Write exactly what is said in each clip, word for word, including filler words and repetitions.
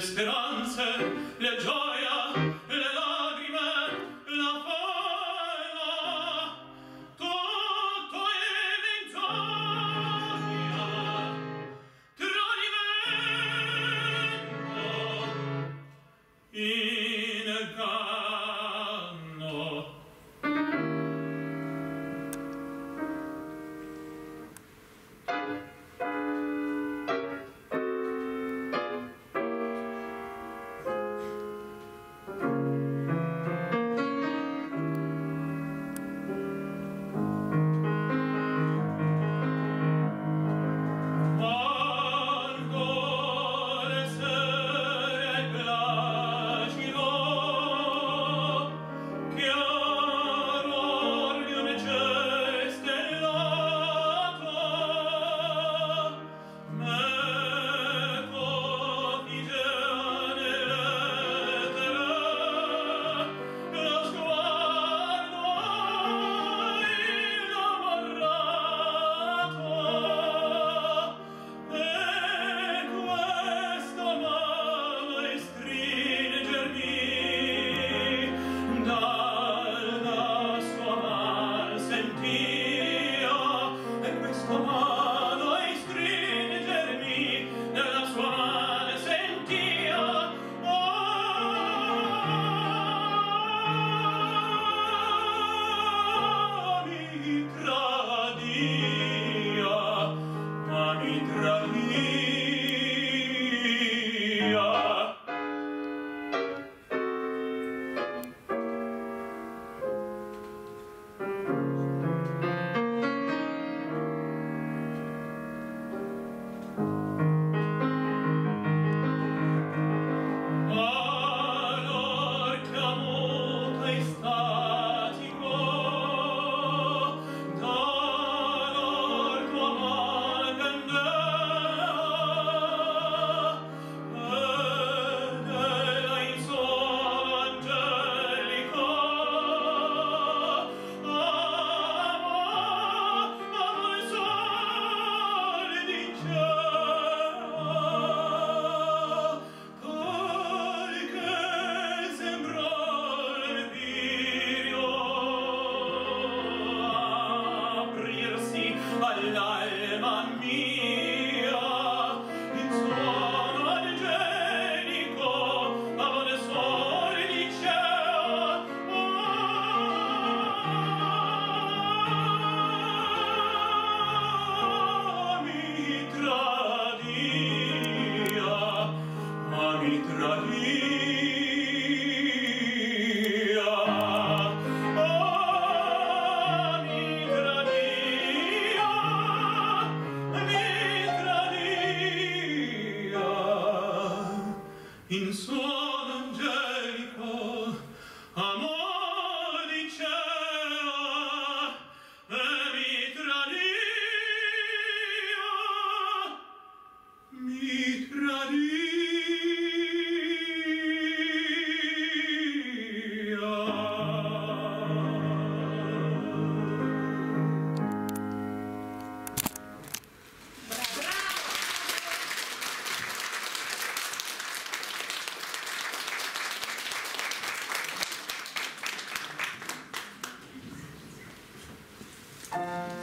le speranze, le gioia, le lacrime, la folla, tutto è vendetta, tradimento, inganno. All'alma mia, il suono angelico, amore sole di cielo, oh, mi tradia, ma mi tradia. In suono angelico, amor di cielo, mi tradia, mi tradia. Bravo! Thank you.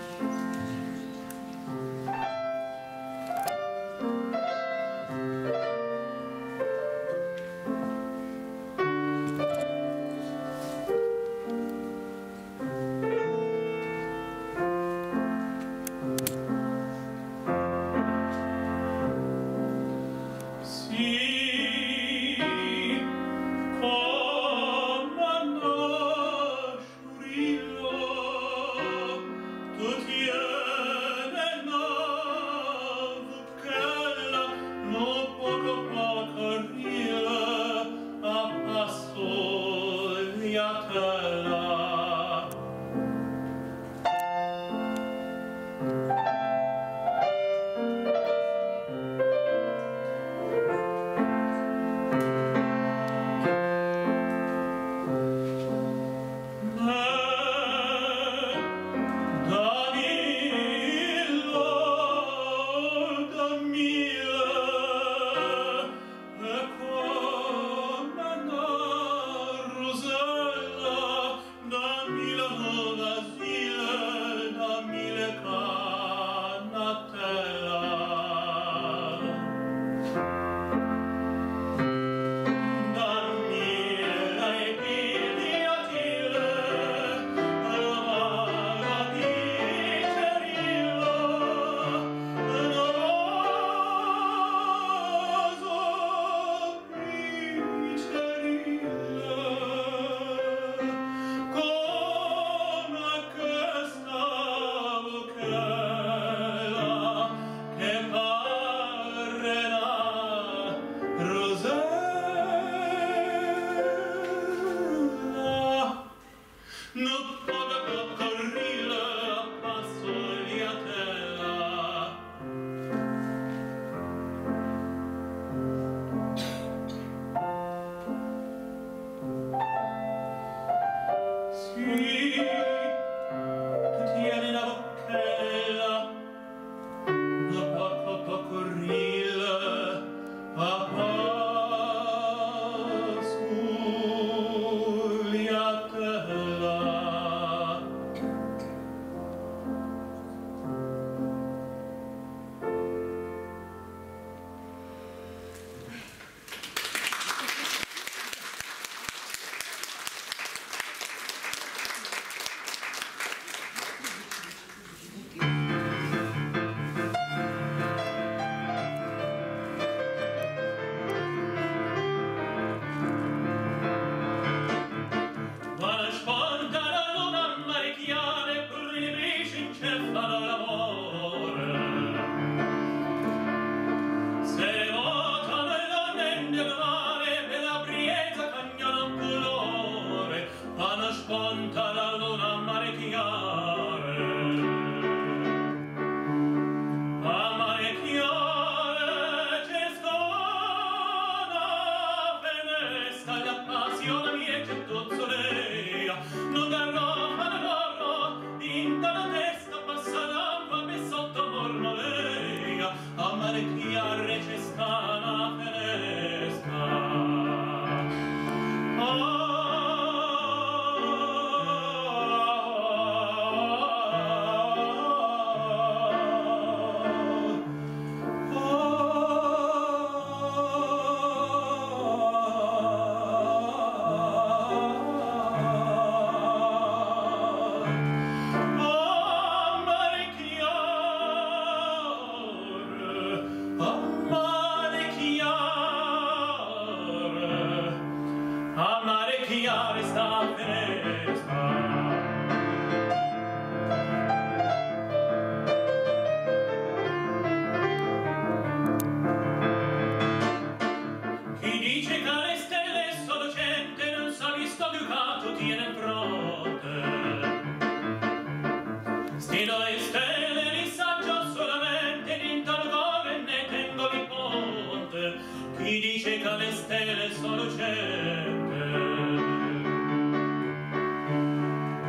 Chi dice che le stelle sono certe,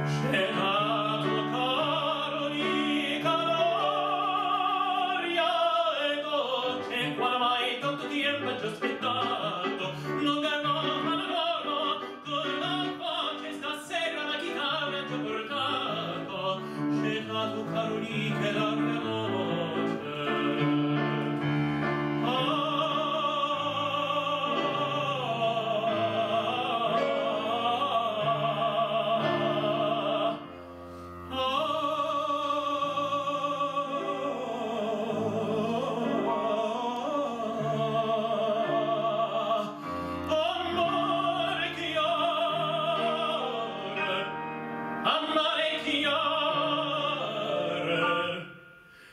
scelato caro di caloria e dolce, quale mai tanto tempo ci ho aspettato, non ganò ma non loro, con la voce stasera la chitarra ti ho portato, scelato caro di che la veloce.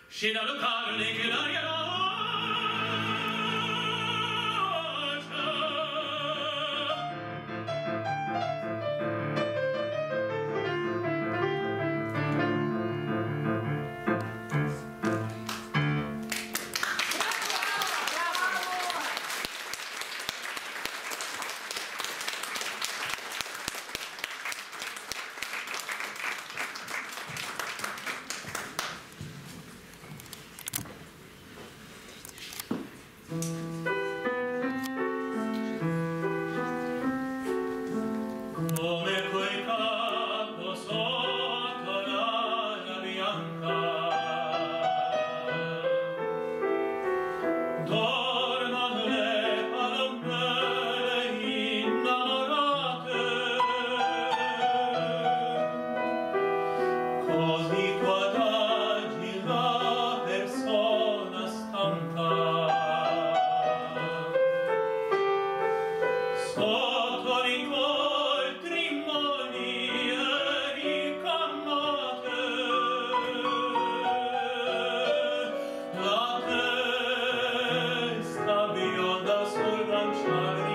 Scelato caro di che l'aria sorry.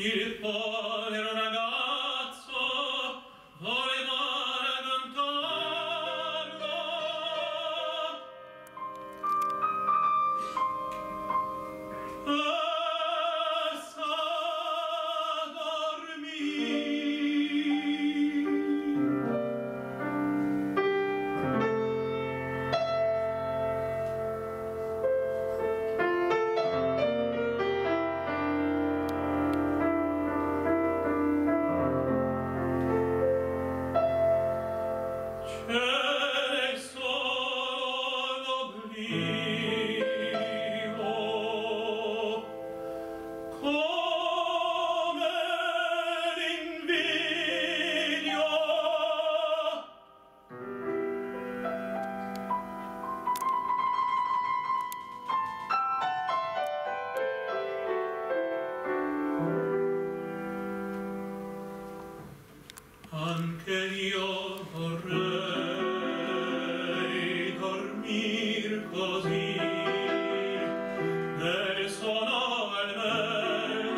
Il povero ragazzo voleva raccontarlo e sa dormire. Anche io vorrei dormir così, nel suono e nel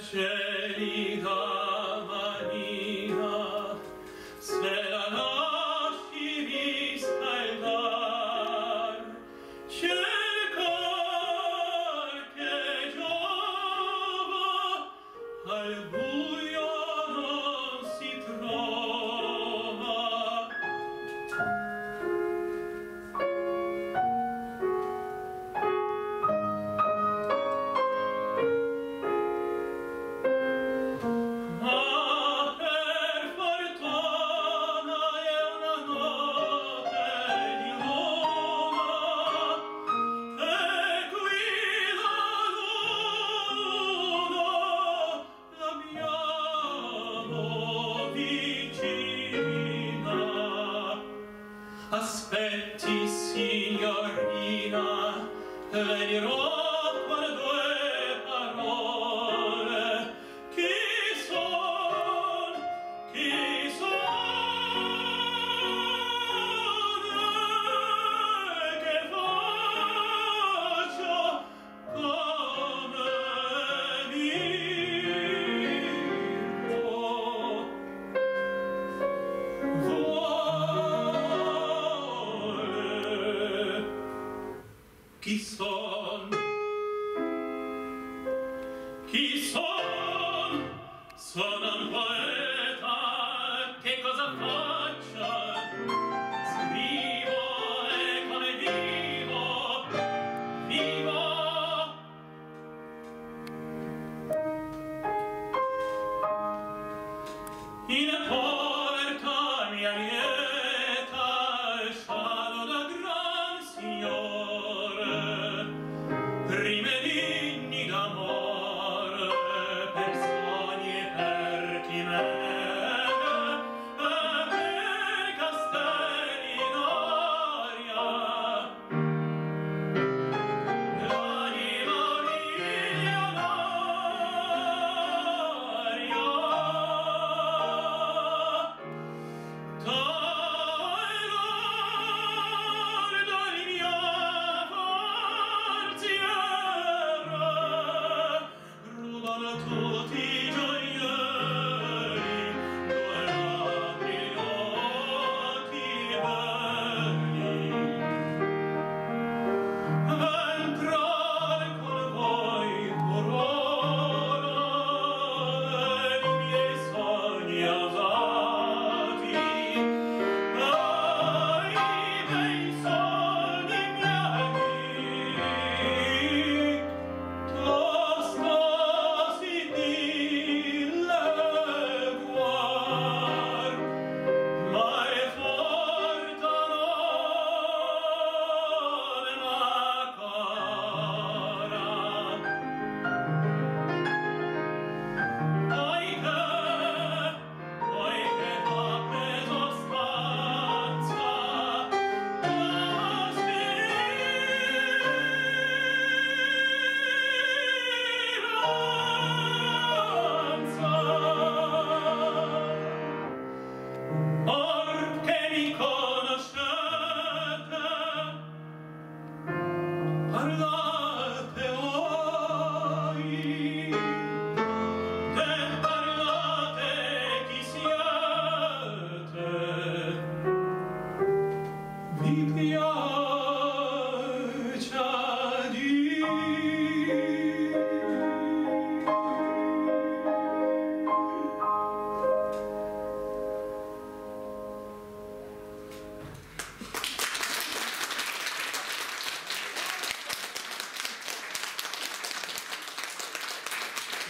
Vecerica Maria, svela naši vista il dar, cercor che giova al buio non si trova. Aspetti, signorina, venirò per due parole. Chi son, chi son, che faccio come vivo. Voi chi son? Chi son? Sono un poeta, che cosa faccio? Scrivo e come vivo, vivo. In povertà mia lieta, sono da gran signore. Prime digni d'amore per sogni e per chimere e per castelli in aria. L'anima milionaria.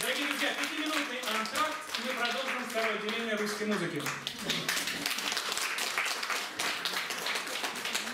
Дорогие друзья, пятиминутный антракт, мы продолжим второе отделение русской музыки.